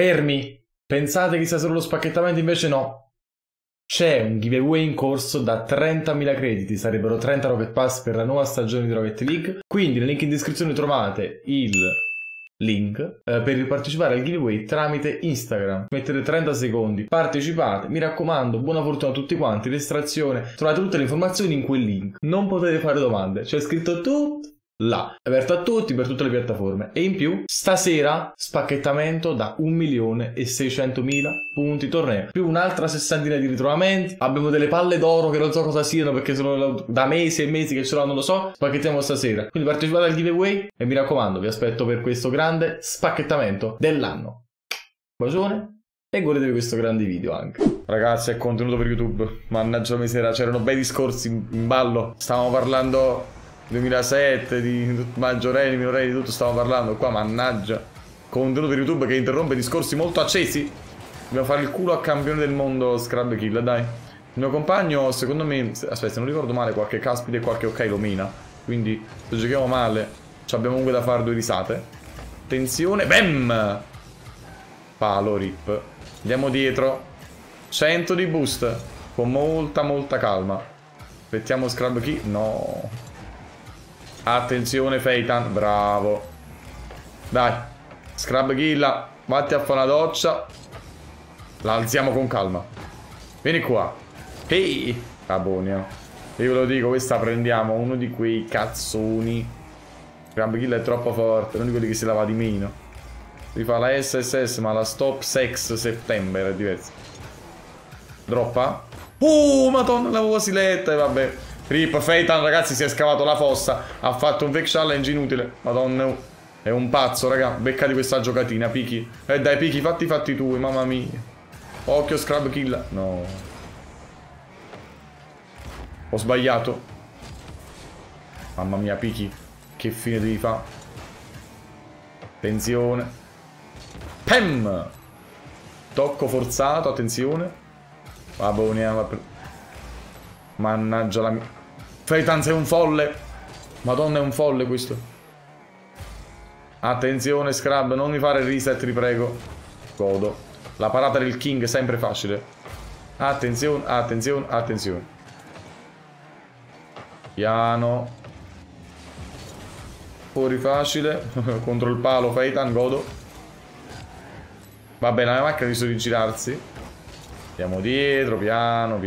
Fermi, pensate che sia solo lo spacchettamento, invece no. C'è un giveaway in corso da 30.000 crediti, sarebbero 30 Rocket Pass per la nuova stagione di Rocket League. Quindi nel link in descrizione trovate il link per partecipare al giveaway tramite Instagram. Mettete 30 secondi, partecipate, mi raccomando, buona fortuna a tutti quanti, l'estrazione, trovate tutte le informazioni in quel link. Non potete fare domande, c'è scritto tutto là, è aperto a tutti per tutte le piattaforme. E in più stasera spacchettamento da 1.600.000 punti torneo, più un'altra sessantina di ritrovamenti. Abbiamo delle palle d'oro che non so cosa siano, perché sono da mesi e mesi che ce l'ho, non lo so. Spacchettiamo stasera, quindi partecipate al giveaway e mi raccomando, vi aspetto per questo grande spacchettamento dell'anno. Bacione e godetevi questo grande video anche. Ragazzi, è contenuto per YouTube. Mannaggia miseria, c'erano bei discorsi in ballo. Stavamo parlando 2007, di maggiorenni, minorenni, di tutto stavamo parlando qua, mannaggia. Contenuto per YouTube che interrompe discorsi molto accesi. Dobbiamo fare il culo a campione del mondo Scrub Killa, dai. Il mio compagno, secondo me, aspetta, se non ricordo male, qualche caspita e qualche ok lo mina. Quindi, se giochiamo male, ci abbiamo comunque da fare due risate. Attenzione, bam! Palo, rip. Andiamo dietro. 100 di boost. Con molta calma. Aspettiamo Scrub Killa. No. Attenzione Feitan, bravo. Dai, Scrub Killa, vatti a fare una doccia. La alziamo con calma. Vieni qua. Ehi, Abonia. Io ve lo dico, questa prendiamo uno di quei cazzoni. Scrub Killa è troppo forte, non di quelli che si lava di meno. Si fa la SSS, ma la Stop Sex September è diversa. Droppa. Madonna, l'avevo quasi letta, e vabbè. Rip, Feitan, ragazzi, si è scavato la fossa. Ha fatto un fake challenge inutile. Madonna, è un pazzo, raga. Beccati questa giocatina, Piki. Dai, Piki, fatti i fatti tuoi, mamma mia. Occhio, Scrub Killa. No. Ho sbagliato. Mamma mia, Piki, che fine devi fare. Attenzione. Pem. Tocco forzato, attenzione. Vabbè, mannaggia la mia. Feitan, sei un folle. Madonna, è un folle questo. Attenzione Scrub, non mi fare il reset, ti prego. Godo. La parata del King è sempre facile. Attenzione, attenzione, attenzione. Piano. Fuori facile. Contro il palo Feitan, godo. Va bene, la macchina ha deciso di girarsi. Andiamo dietro, piano.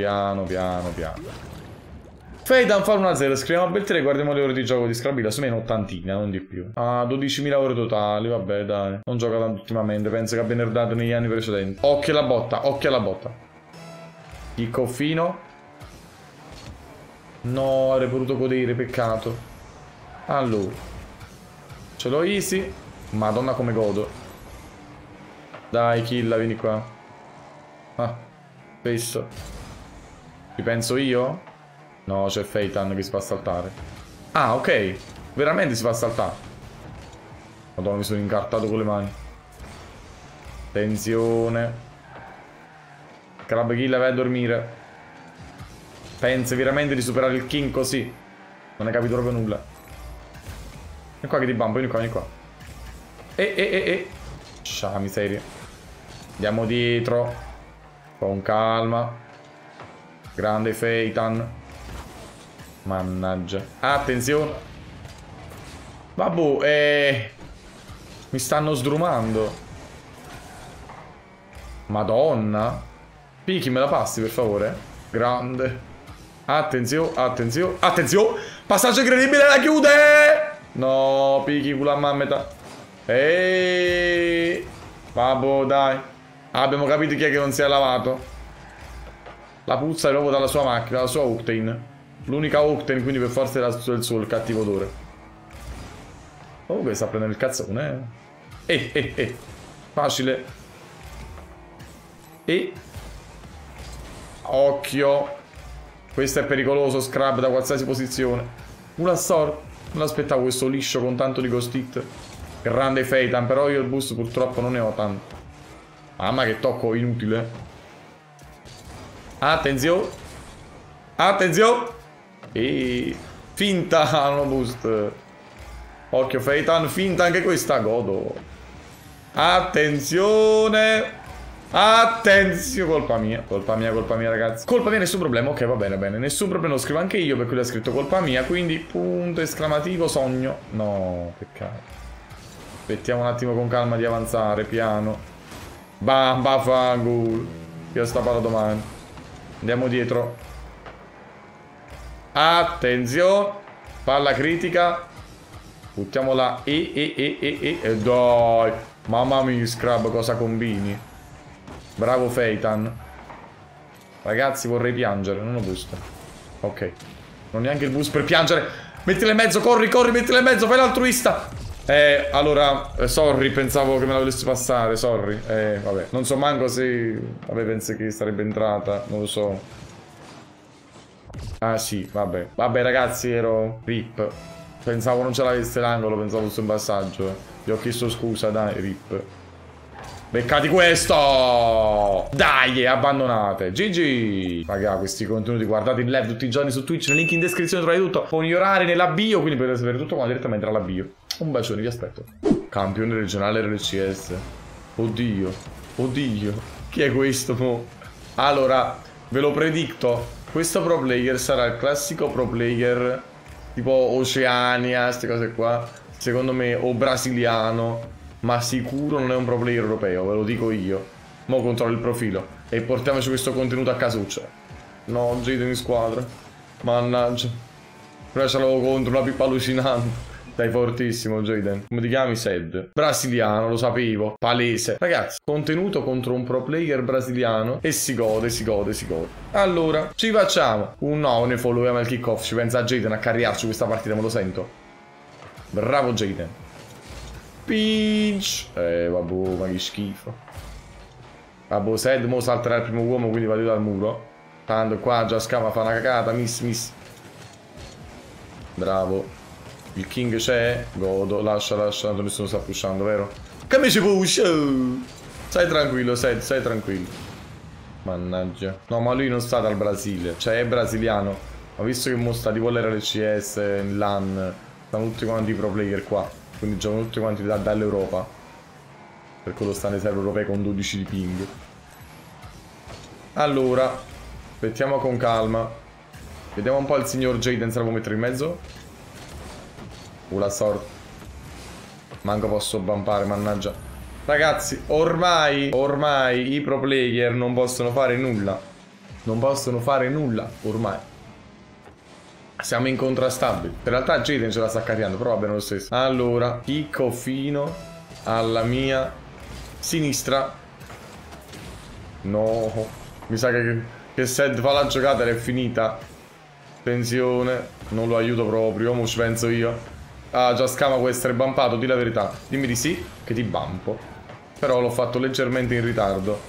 Feitan fa 1-0, scriviamo a Bel3, guardiamo le ore di gioco di Scrub Killa, su me è un'ottantina, non di più. Ah, 12.000 ore totali, vabbè dai. Non gioca tanto ultimamente, penso che abbia nerdato negli anni precedenti. Occhio alla botta, occhio alla botta. Chicco fino. No, avrei potuto godere, peccato. Allora. Ce l'ho easy. Madonna come godo. Dai, Killa, vieni qua. Ah, spesso. Ci penso io? No, c'è Feitan che si fa saltare. Ah, ok. Veramente si fa saltare. Madonna, mi sono incartato con le mani. Attenzione. Scrub Killa, vai a dormire. Pensi veramente di superare il King così? Non hai capito proprio nulla. Vieni qua che ti bambo, vieni qua, vieni qua. Scia miseria. Andiamo dietro. Con calma. Grande Feitan. Mannaggia. Attenzione. Vabbè, mi stanno sdrumando. Madonna. Piki, me la passi per favore. Grande. Attenzione, attenzione, attenzione. Passaggio incredibile, la chiude. No, Piki, culo a mammeta. Vabbè, dai. Abbiamo capito chi è che non si è lavato. La puzza è proprio dalla sua macchina, dalla sua Octane. L'unica Octane, quindi per forza era il suo, il cattivo odore. Oh, che sta prendendo il cazzone. Facile. Occhio. Questo è pericoloso, Scrub, da qualsiasi posizione. Una sort. Non aspettavo questo liscio con tanto di Ghost Hit. Grande Feitan, però io il boost purtroppo non ne ho tanto. Mamma che tocco inutile. Attenzione. Attenzione. E finta, no boost. Occhio Feitan, finta anche questa, godo. Attenzione. Attenzione, colpa mia ragazzi. Colpa mia, nessun problema, ok, va bene, nessun problema, lo scrivo anche io per cui l'ha scritto colpa mia, quindi punto esclamativo sogno. No, peccato. Aspettiamo un attimo con calma di avanzare, piano. Bam, bafangul. Io sta parla domani. Andiamo dietro. Attenzione. Palla critica. Buttiamo la e dai. Mamma mia, Scrub, cosa combini? Bravo Feitan. Ragazzi, vorrei piangere. Non ho boost. Ok. Non ho neanche il boost per piangere. Mettile in mezzo, corri, corri, mettile in mezzo. Fai l'altruista. Allora, sorry, pensavo che me la volessi passare. Sorry. Vabbè. Non so manco se... Vabbè, penso che sarebbe entrata. Non lo so. Ah, sì, vabbè. Vabbè, ragazzi, ero... Rip. Pensavo non ce l'avesse l'angolo. Pensavo fosse un passaggio. Gli ho chiesto scusa, dai, Rip. Beccati questo! Dai, abbandonate. GG! Raga, questi contenuti guardate in live tutti i giorni su Twitch. Link in descrizione, trovate tutto. Puoi ignorare nella bio, quindi potete sapere tutto qua direttamente dalla bio. Un bacione, vi aspetto. Campione regionale RLCS. Oddio, oddio. Chi è questo mo? Allora, ve lo predicto. Questo pro player sarà il classico pro player tipo Oceania, queste cose qua. Secondo me, o brasiliano. Ma sicuro non è un pro player europeo, ve lo dico io. Mo controllo il profilo e portiamoci questo contenuto a casuccia. No, Jayden in squadra. Mannaggia. Però ce l'avevo contro, una pippa allucinante. Dai, fortissimo Jayden. Come ti chiami? Sad. Brasiliano, lo sapevo. Palese. Ragazzi, contenuto contro un pro player brasiliano. E si gode, si gode, si gode. Allora, ci facciamo un no, ne followiamo il kickoff. Ci pensa Jayden a carriarci questa partita, me lo sento. Bravo Jayden. Pinch. Vabbè, ma che schifo. Vabbè, Sad mo salterà il primo uomo, quindi va dal muro. Tanto qua JustKama fa una cagata. Miss. Bravo. Il king c'è. Godo. Lascia. Tanto nessuno sta pushando, vero? Che mi ci push? Stai tranquillo, Sad. Stai tranquillo. Mannaggia. No, ma lui non sta dal Brasile. Cioè, è brasiliano. Ma visto che mo sta di volere RCS, in LAN, stanno tutti quanti i pro player qua. Quindi giocano tutti quanti dall'Europa. Per quello stanno i server europei con 12 di ping. Allora, aspettiamo con calma. Vediamo un po' il signor Jayden, se lo può mettere in mezzo. La sorte. Manco posso bumpare, mannaggia. Ragazzi, ormai i pro player non possono fare nulla. Non possono fare nulla, ormai. Siamo incontrastabili. In realtà Jayden ce la sta caricando, però va bene lo stesso. Allora, picco fino alla mia sinistra. No. Mi sa che Sad fa la giocata ed è finita. Attenzione. Non lo aiuto proprio, mo ci penso io. Ah, JustKama può essere bumpato, di la verità. Dimmi di sì, che ti bumpo. Però l'ho fatto leggermente in ritardo.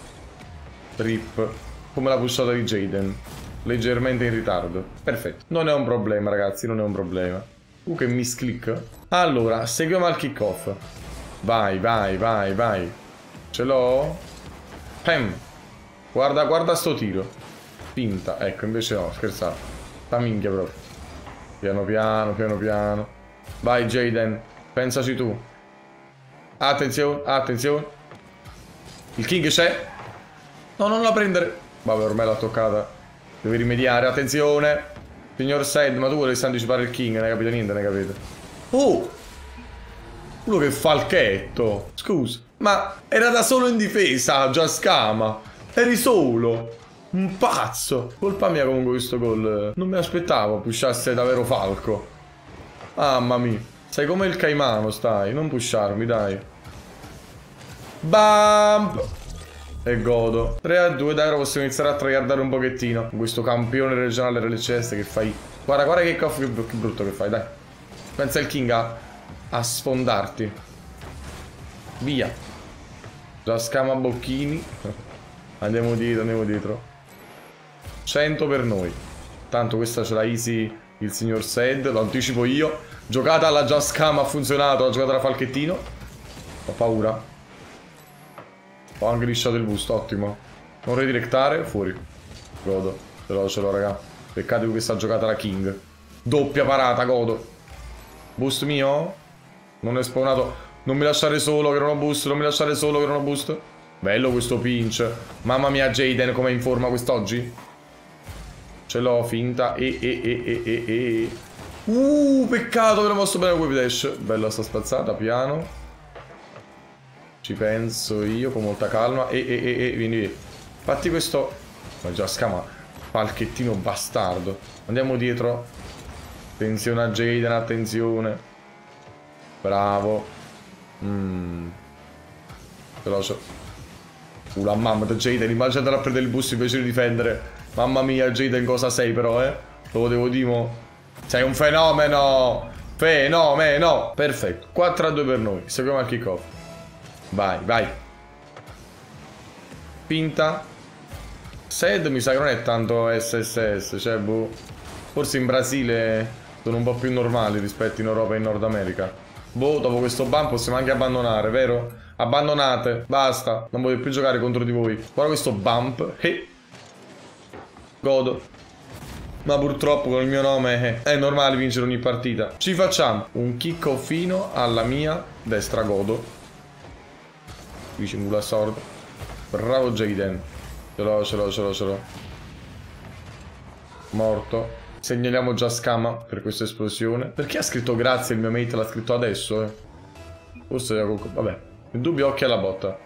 Rip. Come la pushata di Jayden. Leggermente in ritardo. Perfetto. Non è un problema, ragazzi. Non è un problema. Che misclick. Allora, seguiamo al kickoff. Vai, vai, vai, vai. Ce l'ho? Pam. Guarda, guarda sto tiro. Finta. Ecco, invece no, scherzavo. Ta minchia proprio. Piano piano, piano piano. Vai, Jayden. Pensaci tu. Attenzione, attenzione. Il king c'è. No, non la prendere. Vabbè, ormai l'ha toccata. Devi rimediare, attenzione. Signor Sad, ma tu vorresti anticipare il king, non hai capito niente, non hai capito. Oh! Quello che falchetto. Scusa, ma era da solo in difesa, JustKama. Eri solo. Un pazzo. Colpa mia comunque questo gol. Non mi aspettavo pushasse davvero falco. Mamma mia. Sei come il caimano, stai. Non pusharmi, dai. Bam! E godo. 3-2, dai, ora possiamo iniziare a tryhardare un pochettino. Questo campione regionale RLCS che fai. Guarda, guarda che coffee che brutto che fai, dai. Pensa il king a sfondarti. Via. JustKama bocchini. Andiamo dietro, andiamo dietro. 100 per noi. Tanto questa ce l'ha easy il signor Sad, lo anticipo io. Giocata alla JustKama, ha funzionato, la giocata alla falchettino. Ho paura. Ho anche lisciato il busto, ottimo. Non redirectare, fuori. Godo, ce l'ho raga. Peccato che questa giocata era king. Doppia parata, godo. Boost mio? Non è spawnato. Non mi lasciare solo, che non ho boost. Non mi lasciare solo, che non ho boost. Bello questo pinch. Mamma mia, Jayden com'è in forma quest'oggi. Ce l'ho finta. Peccato che non posso bene Whip Dash. Bella sta spazzata, piano. Ci penso io con molta calma. Vieni via. Fatti questo. Ma già scama. Palchettino bastardo. Andiamo dietro. Attenzione a Jayden, attenzione. Bravo. Veloce. La mamma da Jayden. Immagina andare a prendere il boost invece di difendere. Mamma mia, Jayden, cosa sei però, eh? Lo potevo dire. Sei un fenomeno. Fenomeno. Perfetto. 4-2 per noi. Seguiamo al kick-off. Vai, vai. Pinta. Sad mi sa che non è tanto SSS, cioè boh. Forse in Brasile sono un po' più normali rispetto in Europa e in Nord America. Boh, dopo questo ban possiamo anche abbandonare, vero? Abbandonate, basta. Non voglio più giocare contro di voi. Guarda questo bump. Godo. Ma purtroppo con il mio nome è normale vincere ogni partita. Ci facciamo un kickoffino alla mia destra, godo. Vicino la sorda. Bravo Jayden. Ce l'ho. Morto. Segnaliamo JustKama per questa esplosione. Perché ha scritto grazie il mio mate? L'ha scritto adesso, eh. Forse vabbè. In dubbio occhi alla botta.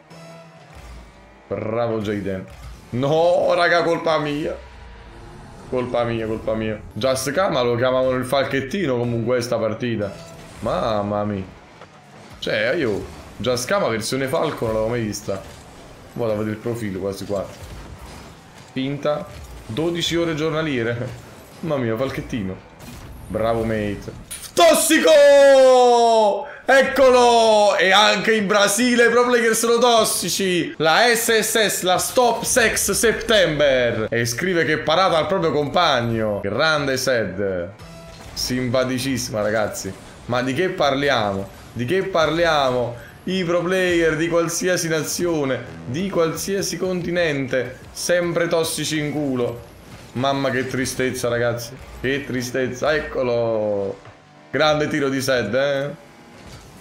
Bravo Jayden. No, raga, colpa mia. Colpa mia. JustKama lo chiamavano il falchettino comunque sta partita. Mamma mia. Cioè, io... JustKama versione Falco non l'avevo mai vista. Vado a vedere il profilo quasi quasi. Finta. 12 ore giornaliere. Mamma mia, falchettino. Bravo mate. Tossico! Eccolo! E anche in Brasile i pro player sono tossici. La SSS, la Stop Sex September. E scrive che è parata al proprio compagno. Grande Sad. Simpaticissima ragazzi. Ma di che parliamo? I pro player di qualsiasi nazione, di qualsiasi continente, sempre tossici in culo. Mamma che tristezza ragazzi, che tristezza. Eccolo. Grande tiro di Sad, eh.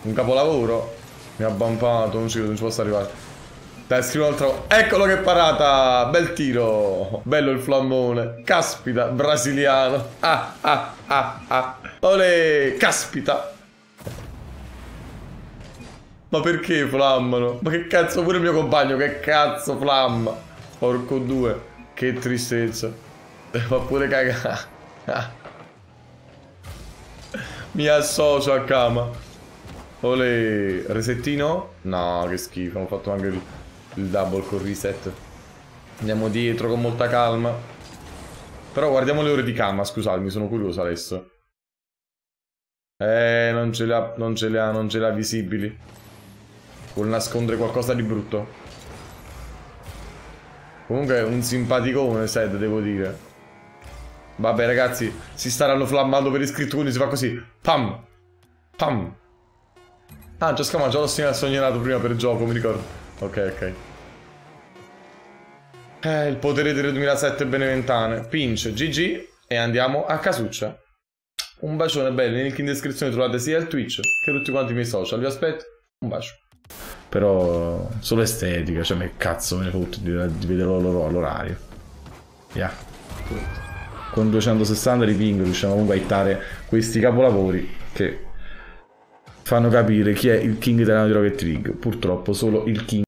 Un capolavoro. Mi ha bumpato, non ci posso arrivare. Dai, scrivo un altro. Eccolo che parata. Bel tiro. Bello il flammone. Caspita, brasiliano. Olè, caspita. Ma perché flammano? Ma che cazzo, pure il mio compagno, che cazzo flamma? Porco due, che tristezza. Fa pure cagare. Mi associo a Kama. Olè, resettino? No, che schifo, ho fatto anche il double con reset. Andiamo dietro con molta calma. Però guardiamo le ore di Kama, scusatemi, sono curioso adesso. Non ce le ha visibili. Vuol nascondere qualcosa di brutto. Comunque è un simpaticone Sad, devo dire. Vabbè ragazzi, si staranno flammando per iscritto, quindi si fa così. Pam! Pam! Ah, JustKama già l'ho sognato prima per gioco, mi ricordo. Ok. Il potere delle 2007 beneventane. Pinch, GG. E andiamo a casuccia. Un bacione bello. Nel link in descrizione trovate sia il Twitch che tutti quanti i miei social. Vi aspetto. Un bacio. Però solo estetica, cioè me cazzo me ne foto di vederlo loro all'orario. Yeah. Con 260 di ping riusciamo comunque a hittare questi capolavori che fanno capire chi è il king italiano di Rocket League. Purtroppo solo il king.